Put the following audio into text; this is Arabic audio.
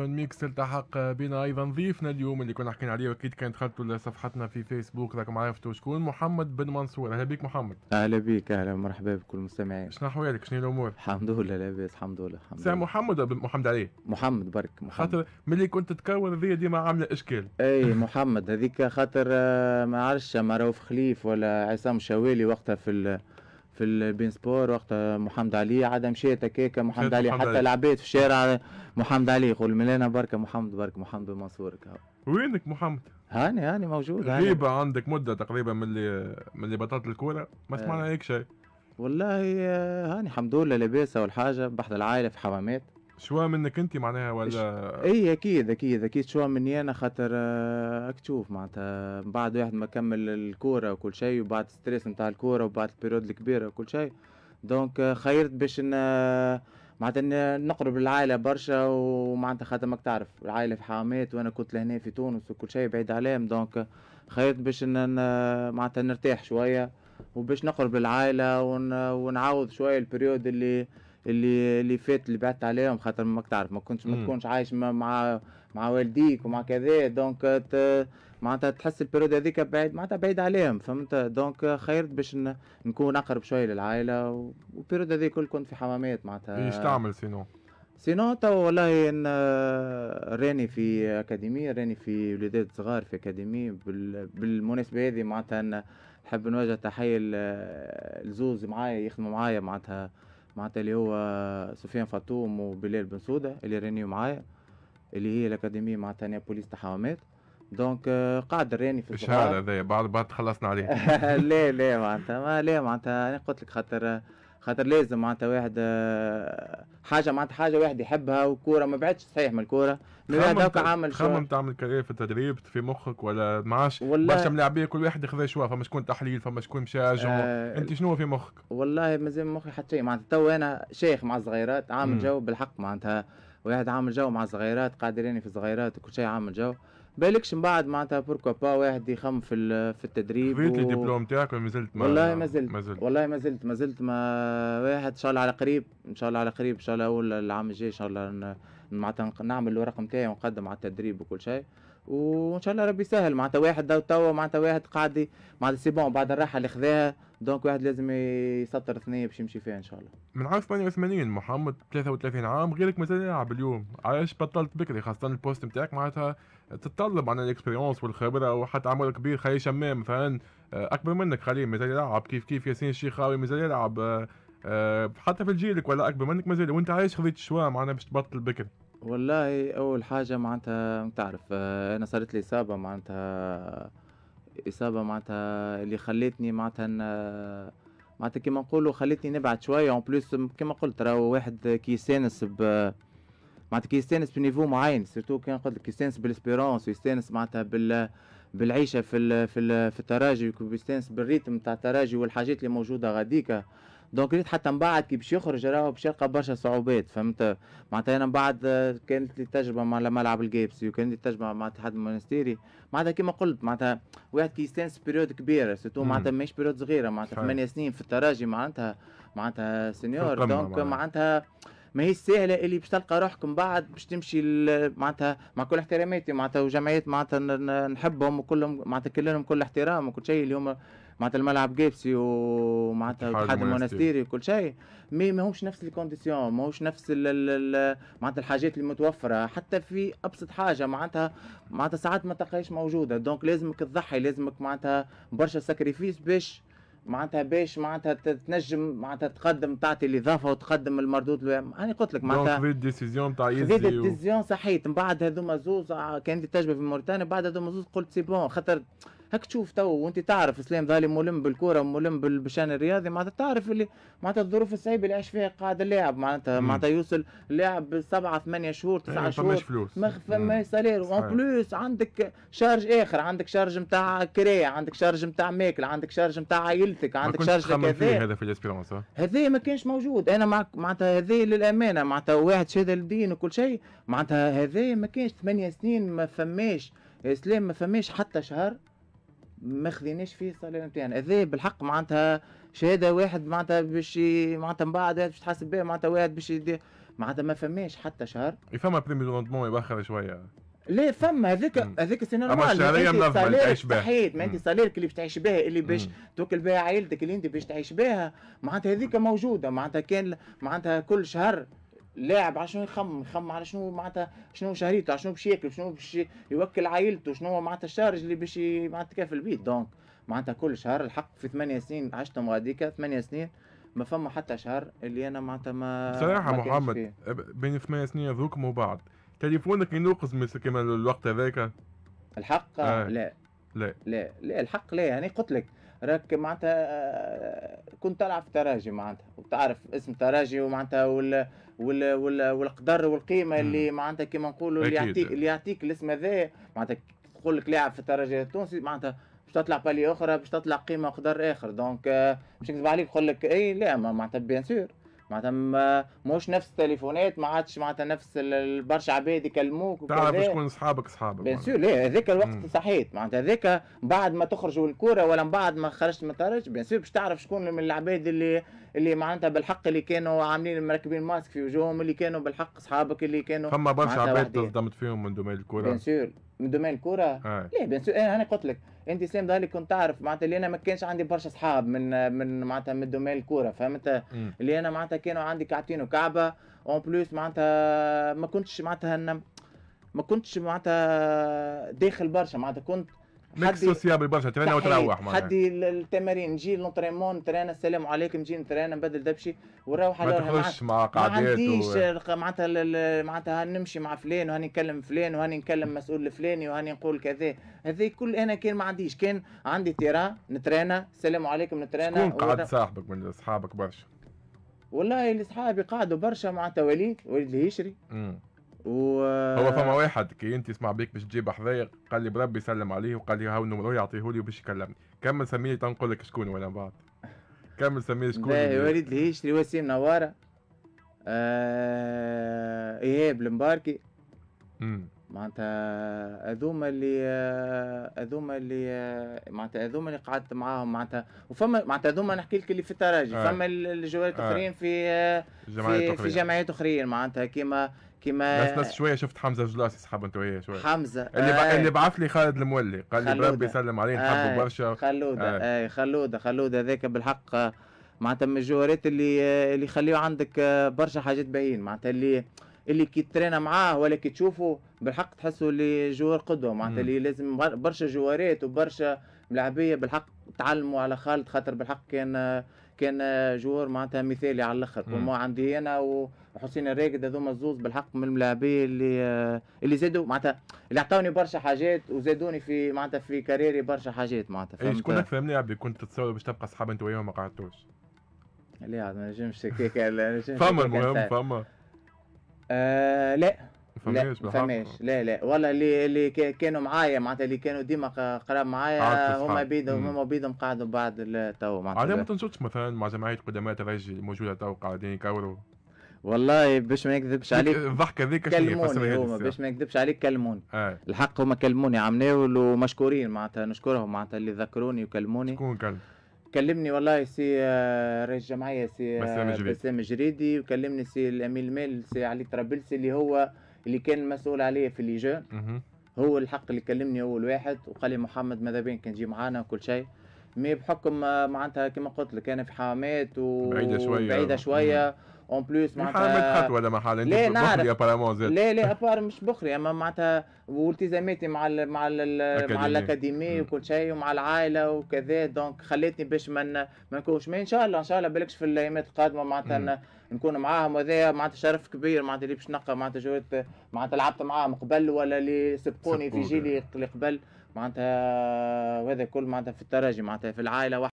ميكس التحق بنا ايضا ضيفنا اليوم اللي كنا حكينا عليه، اكيد كان دخلتوا لصفحتنا في فيسبوك راكم عرفتوا شكون، محمد بن منصور. اهلا بك محمد. اهلا بك، اهلا مرحبا بكل المستمعين. شنو احوالك، شنو الامور؟ الحمد لله لاباس، الحمد لله. سامح محمد ولا محمد عليه؟ محمد برك، خاطر ملي كنت تكور هذيا ديما عامله اشكال. اي محمد هذيك خاطر ما عرفش ما راهو في خليف ولا عصام شوالي وقتها في البين سبور، وقت محمد علي عاد مشيت هكاك محمد علي حتى العباد في الشارع محمد علي يقول ملانا بركه محمد برك محمد بن منصور. وينك محمد؟ هاني موجود. غريبة عندك مدة تقريبا من اللي بطلت الكورة ما سمعنا هيك شيء. والله هاني الحمد لله لاباسة والحاجة بحد العائلة في حمامات. شوى منك انت معناها ولا؟ اي اكيد اكيد اكيد شوى مني انا، خاطر اكتشوف معناتها بعد واحد ما كمل الكوره وكل شيء وبعد ستريس نتاع الكوره وبعد البيريود الكبيره وكل شيء، دونك خيرت باش معناتها نقرب للعائله برشا، ومعناتها خاطر ماك تعرف العائله في حامات وانا كنت لهنا في تونس وكل شيء بعيد عليهم، دونك خيرت باش معناتها نرتاح شويه وباش نقرب للعائله ونعوض شويه البيريود اللي فات اللي بعدت عليهم، خاطر ماك تعرف ما تكونش عايش مع والديك ومع كذا، دونك معناتها تحس البيريود هذيك بعيد معناتها بعيد عليهم، فهمت؟ دونك خيرت باش نكون اقرب شويه للعائله، والبيريود هذيك الكل كنت في حمامات معناتها. ايش تعمل سينو تو والله ان راني في اكاديميه، راني في ولادات صغار في اكاديميه. بالمناسبه هذه معناتها نحب نوجه تحيه لزوز معايا يخدموا معايا معناتها اللي هو سفيان فاطوم وبلال بن سوده اللي راني معايا، اللي هي الاكاديميه معناتها نابوليس تاع حوامات، دونك قاعد راني في الصغار. ايش هذا بعد تخلصنا عليه؟ لا معناتها انا قلت لك خاطر لازم معناتها واحد حاجه واحد يحبها، والكوره ما بعدتش صحيح من الكوره. هذاك عامل شو خمم تعمل كارير في التدريب في مخك ولا معاش برشا ملاعبيه كل واحد ياخذ شويه، فما شكون تحليل فما شكون مشى هاجم انت شنو في مخك؟ والله مازال مخي حتى شيء معناتها، تو انا شيخ مع الصغيرات عامل جو بالحق معناتها، واحد عامل جو مع الصغيرات قاعد راني في الصغيرات وكل شيء عامل جو، بالكش من بعد معناتها بوركو با واحد يخم في التدريب. خذيت الدبلوم تاعك ولا مازلت؟ والله مازلت والله مازلت ما واحد. ان شاء الله على قريب ان شاء الله على قريب ان شاء الله اول العام الجاي ان شاء الله معناتها نعمل الورق نتاعي ونقدم على التدريب وكل شيء، وان شاء الله ربي يسهل معناتها. واحد توا معناتها واحد قاعد معناتها سي بون بعد الراحه اللي خذاها، دونك واحد لازم يسطر ثنيه باش يمشي فيها ان شاء الله. من عام 88 محمد 33 عام، غيرك مازال يلعب اليوم، علاش بطلت بكري خاصه البوست نتاعك معناتها تتطلب عن الاكسبيريونس والخبره وحتى عمر كبير؟ خليل شمام مثلا اكبر منك، خليل مازال يلعب كيف ياسين الشيخاوي مازال يلعب، حتى في جيلك ولا اكبر منك مازال، وانت علاش خذيت الشوا معناتها باش تبطل بكري؟ والله اول حاجه معناتها تعرف انا صارت لي اصابه معناتها اللي خلتني معناتها كيما نقولوا خلتني نبعد شويه، اون بليس كيما قلت راهو واحد كيستانس معناتها كيستانس بنيفو معين، سيرتو كان قلت لك كيستانس بالاسبيرونس ويستانس معناتها بالعيشه في التراجي ويستانس بالريتم تاع التراجي والحاجات اللي موجوده غاديكا، دونك ريت حتى من بعد كي باش يخرج راهو باش يلقى برشا صعوبات، فهمت؟ معناتها انا من بعد كانت لي تجربه مع ملعب الجيبسي وكانت لي تجربه مع اتحاد المنستيري، معناتها كيما قلت معناتها واحد كيستانس بيريود كبيره سيتو معناتها ماهيش بيريود صغيره معناتها 8 سنين في التراجي معناتها سينيور، دونك معناتها ماهيش سهله اللي باش تلقى روحك من بعد باش تمشي معناتها مع كل احتراماتي معناتها وجمعيات معناتها نحبهم وكلهم معناتها كلهم كل احترام وكل شيء اللي هما معناتها الملعب جيبسي ومعناتها الاتحاد المنستيري وكل شيء، مي ماهوش نفس الكونديسيون ماهوش نفس معناتها الحاجات اللي متوفره حتى في ابسط حاجه معناتها ساعات ما تلقاهاش موجوده، دونك لازمك تضحي لازمك معناتها برشا ساكريفيس باش معناتها تنجم معناتها تقدم تعطي الاضافه وتقدم المردود. انا قلت لك معناتها خذيت ديسيزيون تاع يزي خذيت ديسيزيون صحيت من بعد هذوما زوز، كانت تجربه في موريتانيا بعد هذوما زوز قلت سي بون، خاطر هاك تشوف تو وانت تعرف سلام ظالي ملم بالكوره ملم بالشان الرياضي معناتها تعرف اللي معناتها الظروف الصعيبه اللي عايش فيها قاعد اللاعب معناتها يوصل اللاعب 7 8 شهور 9 شهور فماش سالير، وان بلوس عندك شارج اخر، عندك شارج نتاع كرايه، عندك شارج نتاع ماكل، عندك شارج نتاع عائلتك، عندك شارج كذا. هذا في الاسبيرونس هذا ما كانش موجود، انا معك معناتها هذا للامانه معناتها واحد شهاده للدين وكل شيء معناتها هذا ما كانش 8 سنين ما فماش اسلام ما فماش حتى شهر ما خذيناش فيه الصالير نتاعنا، هذا بالحق معناتها شهاده واحد معناتها باش معناتها من بعد باش تحاسب بها معناتها واحد باش معناتها ما فماش حتى شهر. فما بريمي روندمون يبخر شويه. لا فما هذاك سي نورمال. اما الشهريه منظمه اللي تعيش بها. ما انت صاليرك اللي باش تعيش بها اللي باش توكل بها عائلتك اللي انت باش تعيش بها معناتها هذيك موجوده معناتها كان معناتها كل شهر لاعب على شنو يخمم على شنو معناتها شنو شهريته على شنو باش ياكل شنو باش يوكل عائلته شنو معناتها الشارج اللي باش معناتها تكافل بيه دونك معناتها كل شهر الحق في 8 سنين عشتهم غاديكا 8 سنين ما فما حتى شهر اللي انا معناتها ما بصراحه محمد بين 8 سنين هذوكم وبعض تليفونك ينقص من كما الوقت هذاك الحق لا لا لا لا الحق لا يعني قلت لك راك معناتها كنت تلعب في الترجي معناتها وتعرف اسم ترجي ومعناتها والقدر والقيمه اللي معناتها كما نقولوا اللي يعطيك الاسم هذا معناتها تقول لك لاعب في الترجي التونسي معناتها باش تطلع بالي اخرى باش تطلع قيمه وقدر اخر دونك باش نكذب عليك نقول لك اي لا معناتها بيان سور معناتها موش نفس التليفونات ما عادش معناتها نفس برشا عباد يكلموك وكذا تعرف شكون صحابك بيان سور لا هذاك الوقت صحيت معناتها هذاك بعد ما تخرجوا الكوره ولا من بعد ما خرجت من الترجي بيان سور باش تعرف شكون من العباد اللي معناتها بالحق اللي كانوا عاملين مركبين ماسك في وجوههم اللي كانوا بالحق صحابك اللي كانوا فما برشا عباد تصدمت فيهم من دومين الكوره بيان سور من دومين الكوره لا بيان سور انا قلت لك انت سلام ظالي كنت تعرف معناتها اللي انا ما كانش عندي برشا اصحاب من معناتها من دومين الكوره فهمت اللي انا معناتها كانوا عندي كعبتين وكعبه اون بليس معناتها ما كنتش معناتها داخل برشا معناتها كنت ميك سوسيابل برشا ترينا وتروح معناتها حدي التمارين نجي لونتريمون نترينا السلام عليكم نجي نترينا نبدل دبشي ونروح على روحي ما تخرجش مع قعدات معناتها نمشي مع فلان وهاني نكلم فلان وهاني نكلم مسؤول الفلاني وهاني نقول كذا هذا كل انا كان ما عنديش كان عندي تيران نترينا السلام عليكم نترينا شكون قعد صاحبك من اصحابك برشا؟ والله اللي صحابي قعدوا برشا معناتها وليد الهيشري هو فما واحد كي انت اسمع بيك باش تجيب حذايا قال لي بربي سلم عليه وقال لي هاو نمرو يعطيهولي وباش يكلمني كمل سميه تنقول لك شكون وانا بعد كمل سميه شكون وليد الهيشري وسيم نواره ايهاب المباركي معناتها هذوما اللي قعدت معاهم معناتها وفما معناتها هذوما نحكي لك اللي في الترجي فما الجوالات الاخرين في جمعيات اخرين معناتها كيما بس شويه شفت حمزه جلوس يسحب انت وياه شويه حمزه اللي بعث لي خالد المولي قال لي بربي يسلم عليه نحبه برشا خلوده هذاك بالحق معناتها من الجوارات اللي يخليو عندك برشا حاجات باين معناتها اللي كي تترينا معاه ولا كي تشوفه بالحق تحسوا اللي جوار قدوه معناتها اللي لازم برشا جوارات وبرشا ملاعبيه بالحق تعلموا على خالد خاطر بالحق كان جوار معناتها مثالي على الاخر وما عندي انا وحسين الراقد هذوما الزوز بالحق من الملاعبيه اللي زادوا معناتها اللي عطاوني برشا حاجات وزادوني في معناتها في كاريري برشا حاجات معناتها اي شكون اكثر ملاعب كنت تتصور باش تبقى صحاب انت وياهم ما قعدتوش؟ لا ما نجمش هكاك فما المهم فما لا فماش لا والله اللي كانوا معايا معناتها اللي كانوا ديما قراب معايا هما بيدهم قعدوا بعد تو معناتها علاه ما تنشطش مثلا مع جمعيه قدماء ترجي موجوده تو قاعدين يكوروا والله باش ما نكذبش عليك الضحكه هذيك كلموني هما باش ما نكذبش عليك كلموني الحق هما كلموني عمناول ومشكورين معناتها نشكرهم معناتها اللي ذكروني وكلموني شكون كلم؟ كلمني والله سي رئيس الجمعيه سي بسام جريدي وكلمني سي الامير ميل سي علي الطرابلسي اللي كان مسؤول عليه في الليجون هو الحق اللي كلمني اول واحد وقال لي محمد ماذا بيك كان تجي معانا وكل شيء مي بحكم معناتها كما قلت لك انا في حامات بعيده شويه اون بليس معناتها حامات ولا محل انت بخري ابارامون زاد لا ابار مش بخري اما معناتها والتزاماتي مع الاكاديمي وكل شيء ومع العائله وكذا دونك خليتني باش ما نكونش ما ان شاء الله بالكش في الايامات القادمه معناتها نكون معاهم وهذا معناتها شرف كبير معناتها اللي باش نلقى معناتها جوات معناتها لعبت معاهم قبل ولا اللي سبقوني في جيلي اللي قبل معناتها وهذا كل معناتها في الترجي معناتها في العائله